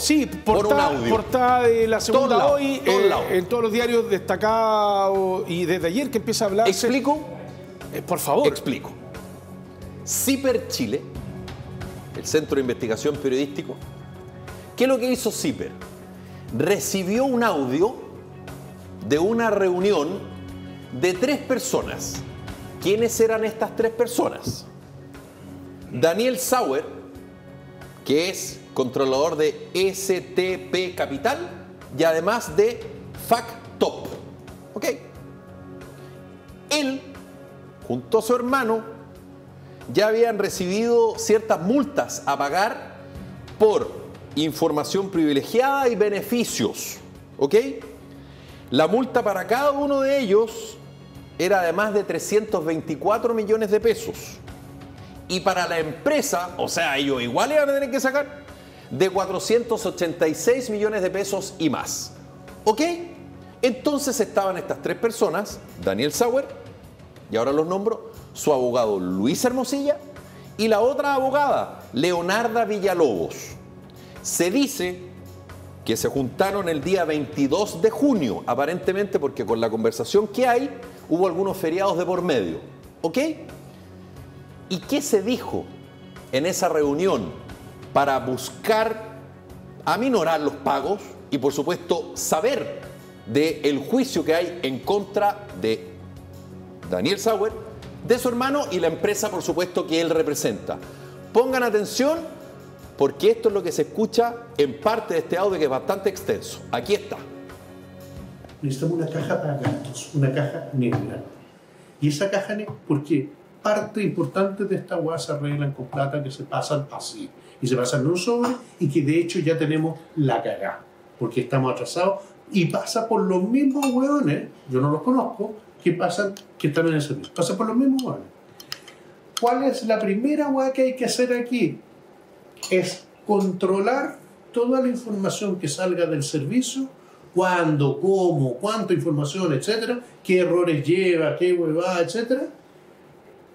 Sí, portada de La Segunda Hoy, en todos los diarios destacado, y desde ayer que empieza a hablar. ¿Explico? Por favor. Explico. Ciper Chile, el Centro de Investigación Periodístico, ¿qué es lo que hizo Ciper? Recibió un audio de una reunión de tres personas. ¿Quiénes eran estas tres personas? Daniel Sauer, que es controlador de STP Capital y además de Factop. ¿Ok? Él, junto a su hermano, ya habían recibido ciertas multas a pagar por información privilegiada y beneficios. ¿Ok? La multa para cada uno de ellos era de más de 324 millones de pesos. Y para la empresa, o sea, ellos igual iban a tener que sacar de 486 millones de pesos y más. ¿Ok? Entonces estaban estas tres personas, Daniel Sauer, y ahora los nombro, su abogado Luis Hermosilla y la otra abogada, Leonarda Villalobos. Se dice que se juntaron el día 22 de junio, aparentemente porque con la conversación que hay hubo algunos feriados de por medio. ¿Ok? ¿Y qué se dijo en esa reunión para buscar aminorar los pagos y, por supuesto, saber del juicio que hay en contra de Daniel Sauer, de su hermano y la empresa, por supuesto, que él representa? Pongan atención porque esto es lo que se escucha en parte de este audio que es bastante extenso. Aquí está. Necesitamos una caja para gastos, una caja negra. ¿Y esa caja negra por qué? Parte importante de esta hueá se arreglan con plata que se pasan así y se pasan en un sobre y que de hecho ya tenemos la cagá porque estamos atrasados y pasa por los mismos hueones, yo no los conozco, que pasan, que están en el servicio, pasa por los mismos hueones. ¿Cuál es la primera hueá que hay que hacer aquí? Es controlar toda la información que salga del servicio, cuándo, cómo, cuánta información, etcétera, qué errores lleva, qué huevada, etcétera.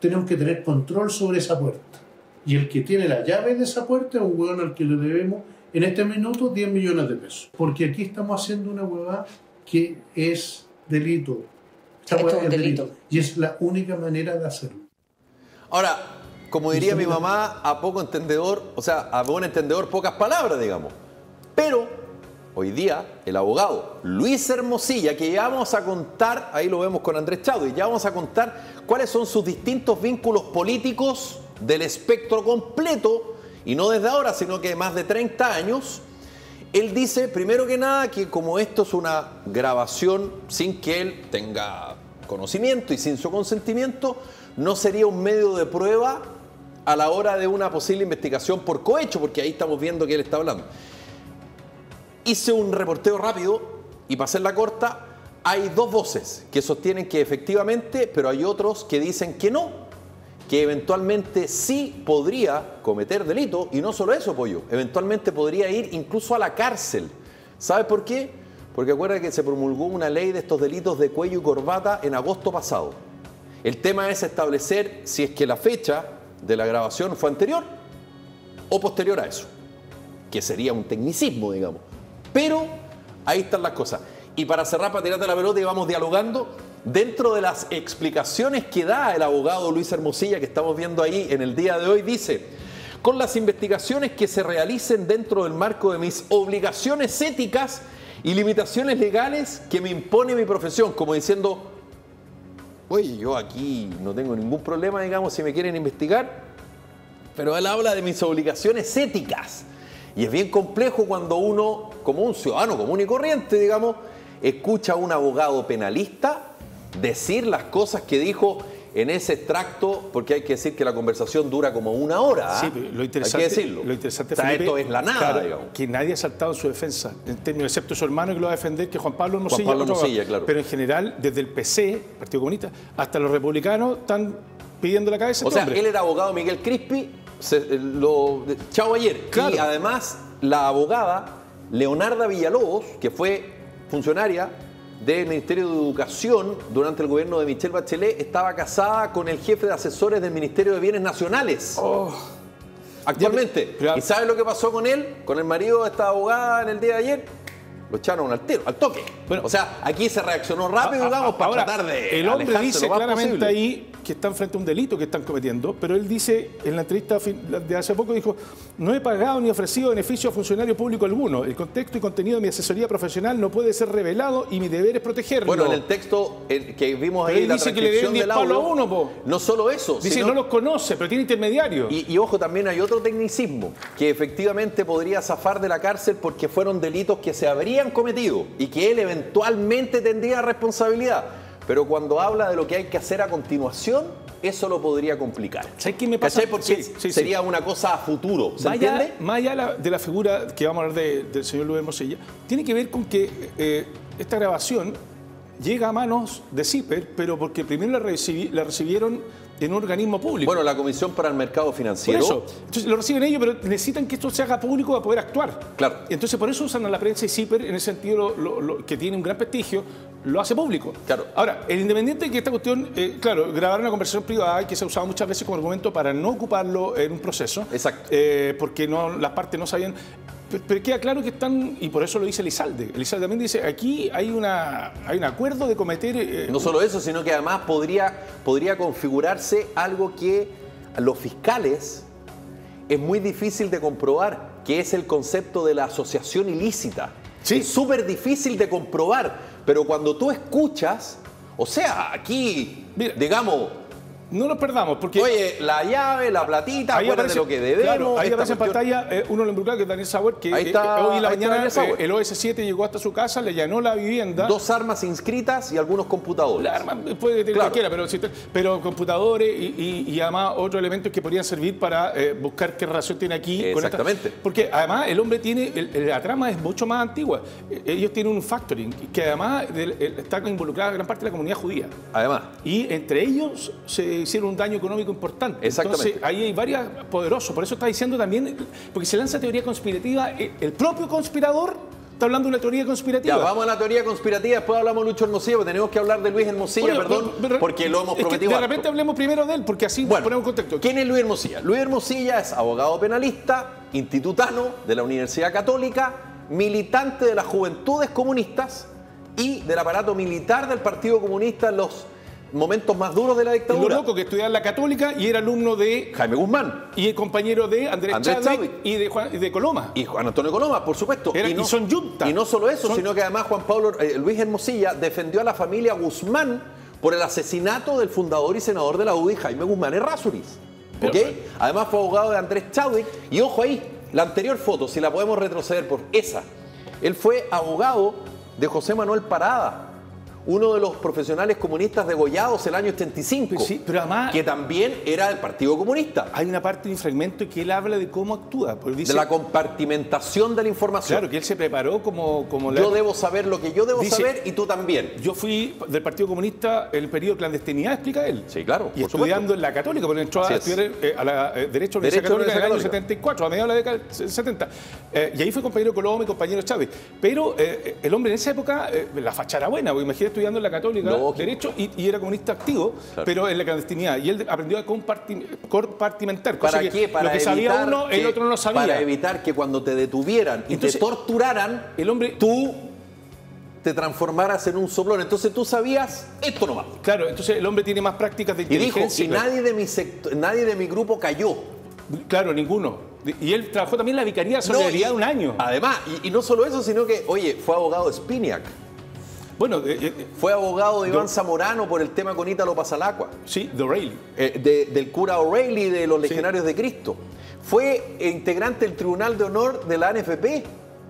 Tenemos que tener control sobre esa puerta. Y el que tiene la llave de esa puerta es un hueón al que le debemos, en este minuto, 10 millones de pesos. Porque aquí estamos haciendo una huevada que es delito. Esta huevada es delito. Y es la única manera de hacerlo. Ahora, como diría mi mamá, a poco entendedor, o sea, a buen entendedor, pocas palabras, digamos. Pero, hoy día, el abogado Luis Hermosilla, que ya vamos a contar, ahí lo vemos con Andrés Chávez, y ya vamos a contar cuáles son sus distintos vínculos políticos del espectro completo, y no desde ahora, sino que más de 30 años, él dice, primero que nada, que como esto es una grabación sin que él tenga conocimiento y sin su consentimiento, no sería un medio de prueba a la hora de una posible investigación por cohecho, porque ahí estamos viendo que él está hablando. Hice un reporteo rápido y para hacerla corta, hay dos voces que sostienen que efectivamente, pero hay otros que dicen que no, que eventualmente sí podría cometer delito y no solo eso, Pollo, eventualmente podría ir incluso a la cárcel. ¿Sabes por qué? Porque acuérdate que se promulgó una ley de estos delitos de cuello y corbata en agosto pasado. El tema es establecer si es que la fecha de la grabación fue anterior o posterior a eso, que sería un tecnicismo, digamos. Pero ahí están las cosas. Y para cerrar, para tirarte la pelota y vamos dialogando, dentro de las explicaciones que da el abogado Luis Hermosilla, que estamos viendo ahí en el día de hoy, dice, con las investigaciones que se realicen dentro del marco de mis obligaciones éticas y limitaciones legales que me impone mi profesión, como diciendo, oye, yo aquí no tengo ningún problema, digamos, si me quieren investigar, pero él habla de mis obligaciones éticas. Y es bien complejo cuando uno, como un ciudadano común y corriente, digamos, escucha a un abogado penalista decir las cosas que dijo en ese extracto, porque hay que decir que la conversación dura como una hora. ¿Eh? Sí, lo interesante, hay que decirlo. Lo interesante, Felipe, esto es la nada, claro, digamos. Que nadie ha saltado en su defensa, en términos, excepto su hermano que lo va a defender, que Juan Pablo Hermosilla. Juan Pablo Hermosilla, claro. Pero en general, desde el PC, Partido Comunista, hasta los republicanos están pidiendo la cabeza. O sea, hombre, él era abogado Miguel Crispi. Chao ayer. Claro. Y además la abogada Leonarda Villalobos, que fue funcionaria del Ministerio de Educación durante el gobierno de Michelle Bachelet, estaba casada con el jefe de asesores del Ministerio de Bienes Nacionales. Oh. Actualmente, ¿sabes lo que pasó con él? Con el marido de esta abogada en el día de ayer. Lo echaron al toque. Bueno, o sea, aquí se reaccionó rápido, digamos, para ahora, tratar de... El hombre dice claramente ahí que están frente a un delito que están cometiendo, pero él dice, en la entrevista de hace poco, dijo, no he pagado ni ofrecido beneficio a funcionario público alguno. El contexto y contenido de mi asesoría profesional no puede ser revelado y mi deber es protegerlo. Bueno, en el texto que vimos ahí, él dice que le den 10 palos a uno, po. No solo eso. Dice, sino... no los conoce, pero tiene intermediarios. Y ojo, también hay otro tecnicismo, que efectivamente podría zafar de la cárcel porque fueron delitos que se habrían cometido y que él eventualmente tendría responsabilidad, pero cuando habla de lo que hay que hacer a continuación, eso lo podría complicar. ¿Sabes qué me pasa? Porque sería una cosa a futuro. ¿Se entiende? Más allá de la figura que vamos a hablar del señor Luis Hermosilla, tiene que ver con que esta grabación llega a manos de Ciper, pero porque primero la recibieron en un organismo público. Bueno, la Comisión para el Mercado Financiero. Por eso. Entonces lo reciben ellos, pero necesitan que esto se haga público para poder actuar. Claro. Entonces por eso usan a la prensa y Ciper, en ese sentido, que tiene un gran prestigio, lo hace público. Claro. Ahora, el independiente de que esta cuestión, claro, grabar una conversación privada que se ha usado muchas veces como argumento para no ocuparlo en un proceso. Exacto. Porque no, las partes no sabían... Pero queda claro que están, y por eso lo dice Elizalde. Elizalde también dice, aquí hay un acuerdo de cometer... no solo eso, sino que además podría configurarse algo que a los fiscales es muy difícil de comprobar, que es el concepto de la asociación ilícita. ¿Sí? Es súper difícil de comprobar, pero cuando tú escuchas, o sea, aquí, mira, digamos... No nos perdamos, porque... Oye, la llave, la platita, ahí aparece, de lo que debemos... Claro, ahí aparece en pantalla uno lo involucrado, que es Daniel Sauer, que ahí está, hoy en la mañana el OS7 llegó hasta su casa, le allanó la vivienda... 2 armas inscritas y algunos computadores. La arma puede tener cualquiera, pero computadores y además otros elementos que podrían servir para buscar qué relación tiene aquí. Exactamente. Con esta, porque además el hombre tiene... la trama es mucho más antigua. Ellos tienen un factoring, que además está involucrada gran parte de la comunidad judía. Además. Y entre ellos se... hicieron un daño económico importante. Exactamente. Entonces, ahí hay varias poderosos. Por eso está diciendo también, porque se lanza teoría conspirativa, el propio conspirador está hablando de una teoría conspirativa. Ya, vamos a la teoría conspirativa, después hablamos de Lucho Hermosilla, pero tenemos que hablar de Luis Hermosilla, pero, porque lo hemos prometido. De repente hablemos primero de él, porque así bueno, ponemos contexto. ¿Quién es Luis Hermosilla? Luis Hermosilla es abogado penalista, institutano de la Universidad Católica, militante de las Juventudes Comunistas y del aparato militar del Partido Comunista en los momentos más duros de la dictadura. Lo loco que estudiaba en la Católica y era alumno de... Jaime Guzmán. Y el compañero de Andrés Chávez. Y de Coloma. Y Juan Antonio Coloma, por supuesto. Y son yunta. Y no solo eso, sino que además Luis Hermosilla defendió a la familia Guzmán por el asesinato del fundador y senador de la UDI, Jaime Guzmán Errázuriz. ¿Okay? Además fue abogado de Andrés Chávez. Y ojo ahí, la anterior foto, si la podemos retroceder por esa. Él fue abogado de José Manuel Parada, uno de los profesionales comunistas degollados el año 85, sí, pero además, que también era del Partido Comunista. Hay una parte de un fragmento que él habla de cómo actúa. Dice, de la compartimentación de la información. Claro, que él se preparó como yo debo saber lo que yo debo saber y tú también. Yo fui del Partido Comunista en el periodo de clandestinidad, explica él. Sí, claro. Y estudiando en la Católica, porque entró a estudiar a la Derecho de la Católica en el año 74, a mediados de la década 70. Y ahí fue compañero Coloma y compañero Chávez. Pero el hombre en esa época, la fachara buena, porque imagínate, estudiando en la Católica, Derecho, y era comunista activo, pero en la clandestinidad. Y él aprendió a compartimentar. ¿Para qué? Para lo que sabía uno, el otro no lo sabía. Para evitar que cuando te detuvieran y te torturaran, el hombre, tú te transformaras en un soplón. Entonces tú sabías, esto no va. Claro, entonces el hombre tiene más prácticas de inteligencia. Y dijo, nadie de mi grupo cayó. Claro, ninguno. Y él trabajó también en la Vicaría de Solidaridad un año. Además, y no solo eso, sino que, oye, fue abogado de Spinac. Bueno, fue abogado de Iván Zamorano por el tema con Ítalo Pasalacqua. Sí, de O'Reilly. Del cura O'Reilly de los Legionarios de Cristo. Fue integrante del Tribunal de Honor de la ANFP.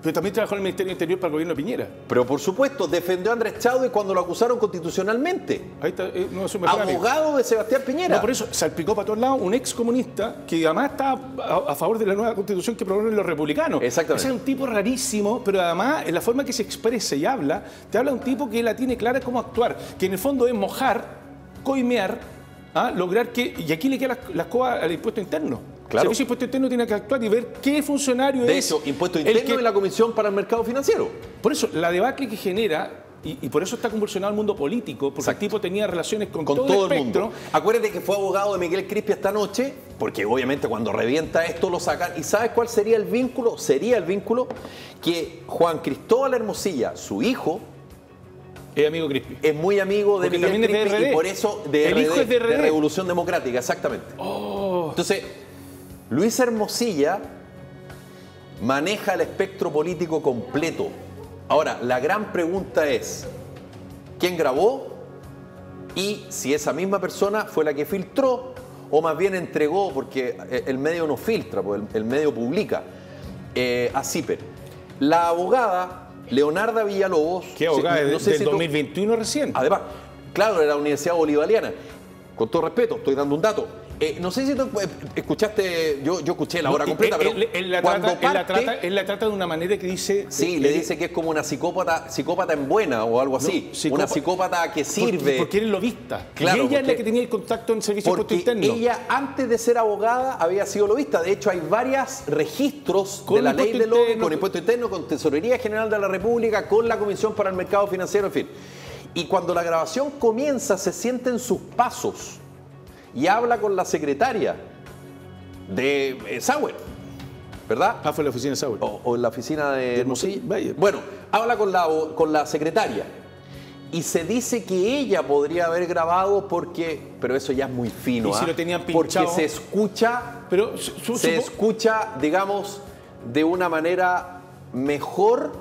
Pero también trabajó en el Ministerio Interior para el gobierno de Piñera. Pero por supuesto, defendió a Andrés Chávez cuando lo acusaron constitucionalmente. Ahí está, no, eso me fue abogado de Sebastián Piñera. No, por eso salpicó para todos lados un ex comunista que además está a favor de la nueva constitución que proponen los republicanos. Exactamente. Ese es un tipo rarísimo, pero además en la forma que se expresa y habla, te habla de un tipo que la tiene clara cómo actuar, que en el fondo es mojar, coimear, lograr que... Y aquí le queda la escoba al impuesto interno. Claro. El Servicio de Impuesto Interno tiene que actuar y ver qué funcionario es. De hecho, Impuesto Interno y la Comisión para el Mercado Financiero. Por eso, la debacle que genera Y por eso está convulsionado el mundo político, porque el tipo tenía relaciones con todo el espectro. Mundo. Acuérdate que fue abogado de Miguel Crispi esta noche, porque obviamente cuando revienta esto lo sacan. ¿Y sabes cuál sería el vínculo? Sería el vínculo que Juan Cristóbal Hermosilla, su hijo, es amigo Crispi. Es muy amigo de Miguel Crispi y por eso de el hijo es de Revolución Democrática, exactamente. Oh. Entonces, Luis Hermosilla maneja el espectro político completo. Ahora, la gran pregunta es, ¿quién grabó? Y si esa misma persona fue la que filtró o más bien entregó, porque el medio no filtra, el medio publica, a Ciper. La abogada Leonarda Villalobos... ¿Qué abogada? No sé, del 2021 recién. Además, claro, de la Universidad Bolivariana. Con todo respeto, estoy dando un dato. No sé si tú escuchaste, yo escuché la hora completa, pero él la trata de una manera que dice... Sí, le dice que es como una psicópata en buena o algo así. No, una psicópata que sirve... Porque él es lobista. Claro, y ella es la que tenía el contacto en servicio puesto interno. Ella, antes de ser abogada, había sido lobista. De hecho, hay varios registros con de la ley de lobby, con impuesto interno, con Tesorería General de la República, con la Comisión para el Mercado Financiero, en fin. Y cuando la grabación comienza, se sienten sus pasos. Y habla con la secretaria de Sauer, ¿verdad? Ah, fue en la oficina de Sauer. O en la oficina de Hermosilla. Bueno, habla con la secretaria. Y se dice que ella podría haber grabado porque... Pero eso ya es muy fino. ¿Y si lo tenían pinchado? Porque se escucha, pero, se escucha, digamos, de una manera mejor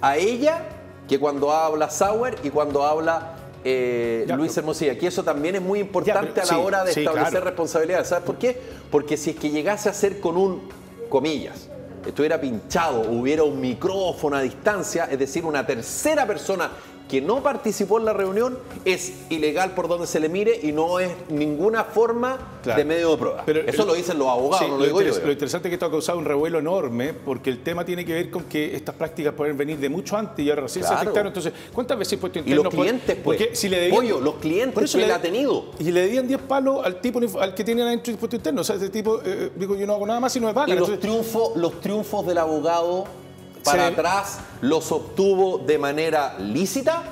a ella que cuando habla Sauer y cuando habla... Luis Hermosilla, que eso también es muy importante a la hora de establecer responsabilidades. ¿Sabes por qué? Porque si es que llegase a ser con un, comillas, estuviera pinchado, hubiera un micrófono a distancia, es decir, una tercera persona que no participó en la reunión, es ilegal por donde se le mire y no es ninguna forma de medio de prueba. Pero eso lo dicen los abogados, no lo digo yo. Lo interesante es que esto ha causado un revuelo enorme, porque el tema tiene que ver con que estas prácticas pueden venir de mucho antes y ahora recién se afectaron. Entonces, ¿cuántas veces puesto interno? Y los clientes, pues. Porque si le debían, pollo, los clientes que le ha tenido. Y le debían 10 palos al tipo al que tienen adentro impuesto interno. O sea, ese tipo, digo, yo no hago nada más y no me pagan. Y los triunfos del abogado... para atrás los obtuvo de manera lícita,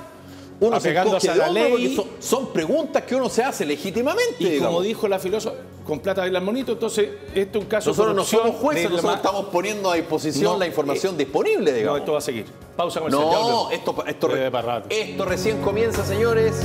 uno se acoge a la ley. Son preguntas que uno se hace legítimamente. Y digamos, como dijo la filósofa, con plata bailan bonito. Entonces, esto es un caso de corrupción. Nosotros no somos jueces, nosotros estamos poniendo a disposición la información disponible, digamos. No, esto va a seguir. Pausa comercial. No, esto recién comienza, señores.